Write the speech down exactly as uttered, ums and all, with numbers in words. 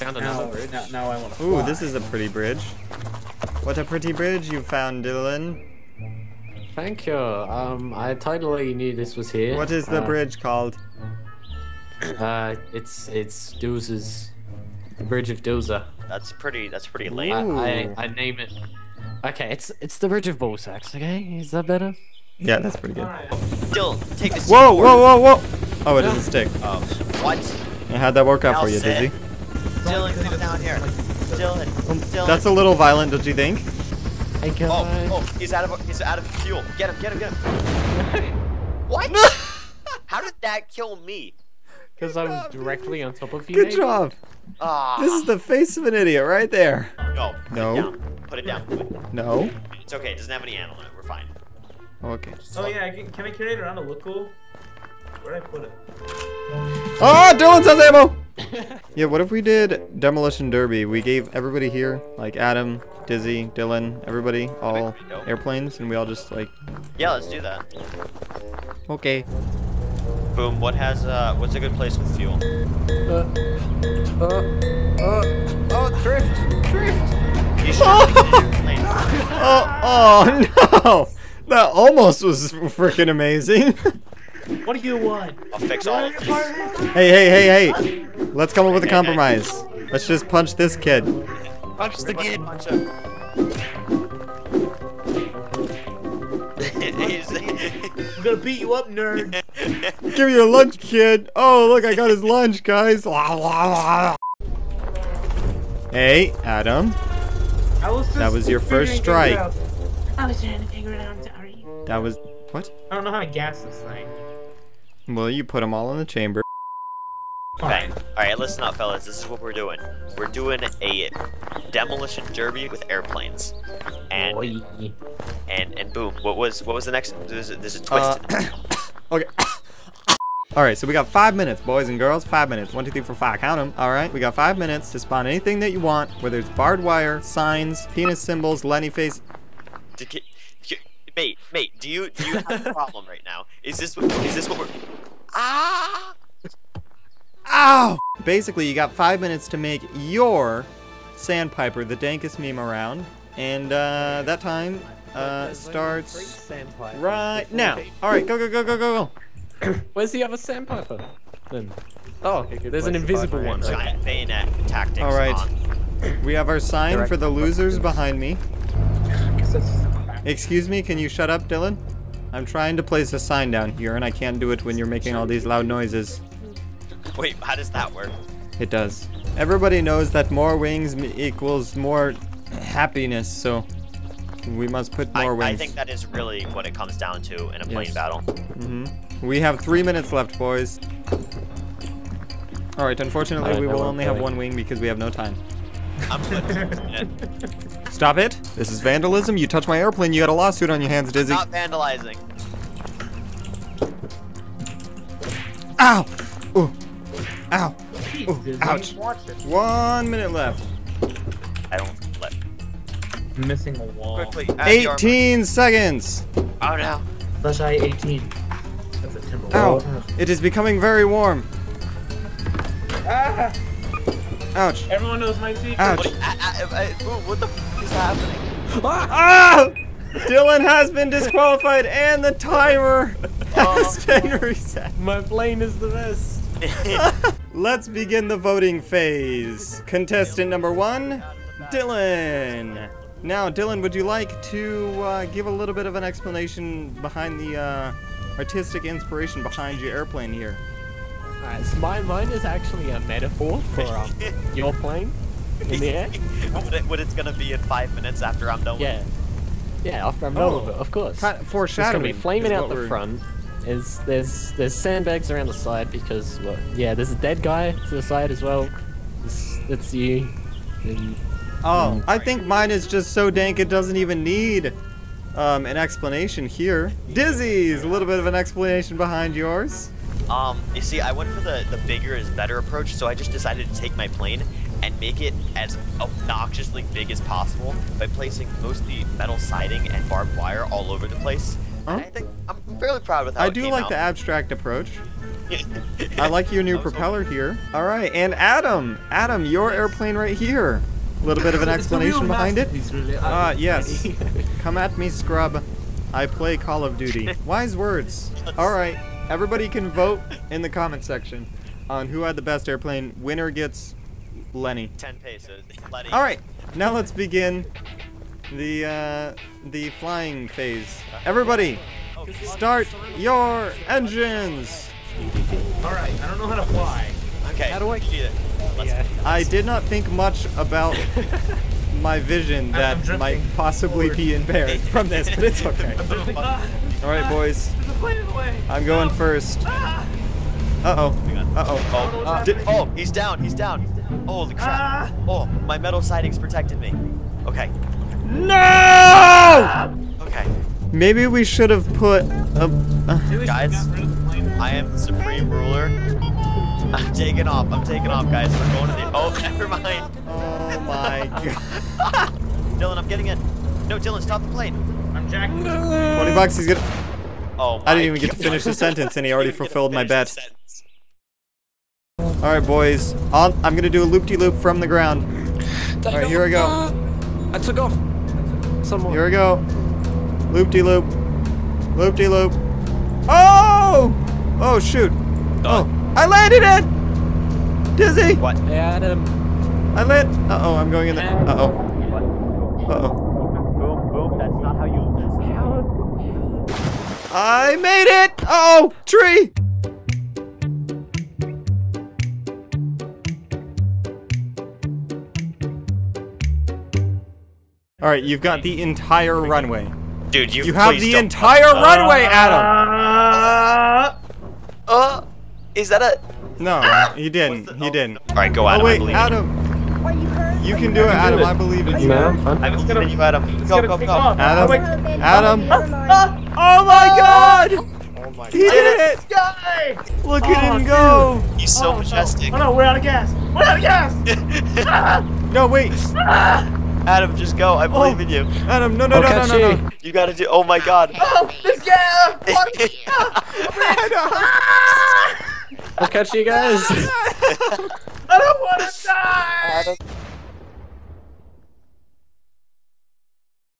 Found another now, bridge. Now, now I want to. Ooh, fly. This is a pretty bridge. What a pretty bridge you found, Dylan. Thank you. Um, I totally knew this was here. What is the uh, bridge called? Uh, it's it's Doozer's, the Bridge of Doozer. That's pretty. That's pretty lame. I, I I name it. Okay, it's it's the Bridge of Ballsacks. Okay, is that better? Yeah, that's pretty good. Right. Dylan, take this. Whoa, whoa, whoa, whoa! Oh, it no. is a stick. Oh, what? And how'd that work out now for you, Dizzy? Dylan, come down here. Dylan, Dylan. That's a little violent, don't you think? Hey guys. Oh, oh, he's out of he's out of fuel. Get him, get him, get him. What? How did that kill me? Because I was directly on top of you. Good maybe? job. Ah. This is the face of an idiot right there. No. No. Put it down. Put it down. No. It's okay. It doesn't have any animal in it. We're fine. Okay. Oh yeah. I can, can I carry it around to look cool? Where'd I put it? Oh, Dylan says ammo. Yeah, what if we did Demolition Derby? We gave everybody here, like Adam, Dizzy, Dylan, everybody, all airplanes, and we all just like... Yeah, let's do that. Okay. Boom, what has, uh, what's a good place with fuel? Uh, uh, uh, oh, drift, drift! You should airplane. Oh, oh, no! That almost was freaking amazing. What do you want? I'll fix all of these. Hey, hey, hey, hey! Let's come up with a compromise. Let's just punch this kid. Punch the kid. Punch him. I'm gonna beat you up, nerd. Give me your lunch, kid. Oh, look, I got his lunch, guys. Hey, Adam. I was that was your first strike. I was trying to figure it out. I'm sorry. That was what? I don't know how to gas this thing. Well, you put them all in the chamber. Okay. Alright, listen up, fellas. This is what we're doing. We're doing a demolition derby with airplanes. And Oy. and and boom. What was what was the next? There's a, there's a twist. Uh, okay. Alright, so we got five minutes, boys and girls. Five minutes. One, two, three, four, five. Count them. Alright, we got five minutes to spawn anything that you want, whether it's barbed wire, signs, penis symbols, Lenny face. Did, mate, mate, do you do you have a problem right now? Is this what, is this what we're? Ah. Ow! Basically, you got five minutes to make your Sandpiper the dankest meme around, and uh, that time uh, starts right now. All right, go, go, go, go, go, go. Where's the other Sandpiper? Then, oh, there's an invisible one. Giant bayonet tactics. All right, we have our sign for the losers behind me. Excuse me, can you shut up, Dylan? I'm trying to place a sign down here, and I can't do it when you're making all these loud noises. Wait, how does that work? It does. Everybody knows that more wings equals more happiness, so we must put more I, wings. I think that is really what it comes down to in a plane yes. battle. Mm-hmm. We have three minutes left, boys. All right, unfortunately, right, we no will only going. have one wing because we have no time. I'm good. Stop it. This is vandalism. You touch my airplane, you got a lawsuit on your hands, Dizzy. Stop vandalizing. Ow! Ooh. Ow! Ooh, ouch! One minute left. I don't let. I'm missing a wall. Quickly, eighteen seconds. Oh no! Plus I eighteen. That's a timber wall. Ow! It is becoming very warm. Ah! Ouch! Everyone knows my secret. Ouch! What, I, I, I, what the f is happening? Ah! Dylan has been disqualified, and the timer has oh, been reset. My plane is the best. Let's begin the voting phase. Contestant number one, Dylan. Now, Dylan, would you like to uh, give a little bit of an explanation behind the uh, artistic inspiration behind your airplane here? Alright, so my, mine is actually a metaphor for um, your plane in the air. What, it, what it's going to be in five minutes after I'm done with yeah. it? Yeah, after I'm done oh. with it, of course. Kind of foreshadowing. It's going to be flaming out the we're... front. Is there's there's sandbags around the side because well, yeah there's a dead guy to the side as well. It's, it's you. And, oh, um, I think mine is just so dank it doesn't even need um, an explanation here. Dizzy's a little bit of an explanation behind yours. Um, you see, I went for the the bigger is better approach, so I just decided to take my plane and make it as obnoxiously big as possible by placing mostly metal siding and barbed wire all over the place. Huh? I think I'm fairly proud of how I it do came like out. the abstract approach. I like your new propeller cool. here. All right, and Adam, Adam, your airplane right here. A little bit of an explanation behind it. Really uh, yes. Come at me, scrub. I play Call of Duty. Wise words. All right, everybody can vote in the comment section on who had the best airplane. Winner gets Lenny. Ten pesos. Lenny. All right, now let's begin the uh, the flying phase. Everybody, start your engines. All right, I don't know how to fly. Okay. How do I get it? Yeah. I did not think much about my vision that might possibly forward. be impaired from this, but it's okay. All right, boys. I'm going first. Uh-oh. Uh-oh. Uh, oh, he's down. He's down. Holy crap. Oh, my metal sidings protected me. Okay. No! Okay. Maybe we should have put a... Uh, guys, I am the supreme ruler. I'm taking off. I'm taking off, guys. We're going to the... Oh, never mind. Oh, my God. Dylan, I'm getting in. No, Dylan, stop the plane. I'm jacking. twenty bucks, he's gonna... Oh, my I didn't even God. get to finish the sentence, and he already fulfilled my bet. All right, boys. I'll, I'm going to do a loop-de-loop -loop from the ground. All right, here I go. I took off. Someone. Here we go. Loop-de-loop. Loop-de-loop. Oh! Oh, shoot. Oh. I landed it! Dizzy! What? Adam. I land. Uh oh, I'm going in there. Uh oh. What? Uh oh. Boom, boom, that's not how you. I made it! Uh oh! Tree! Alright, you've got the entire runway. Dude, you You have the don't. entire uh, runway, Adam! Uh. uh Is that a... No, ah! he didn't. The... He didn't. All right, go, Adam. Oh, wait, I believe Adam. You, hurt? you can do it, Adam. I believe in you. No, I'm, I'm gonna... you, Adam. Go, go, go. Adam. Adam. Adam. Adam. Oh, my God. Oh, my God. He did it. Look oh, at him go. Dude. He's so oh, majestic. No. Oh, no, we're out of gas. We're out of gas. No, wait. Adam, just go. I believe oh. in you. Adam, no, no, oh, no, no, no, no. You gotta do... Oh, my God. Oh, this guy. Adam. I'll catch you guys. I don't want to die!